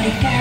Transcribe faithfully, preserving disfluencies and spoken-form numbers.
I have.